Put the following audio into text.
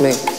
me.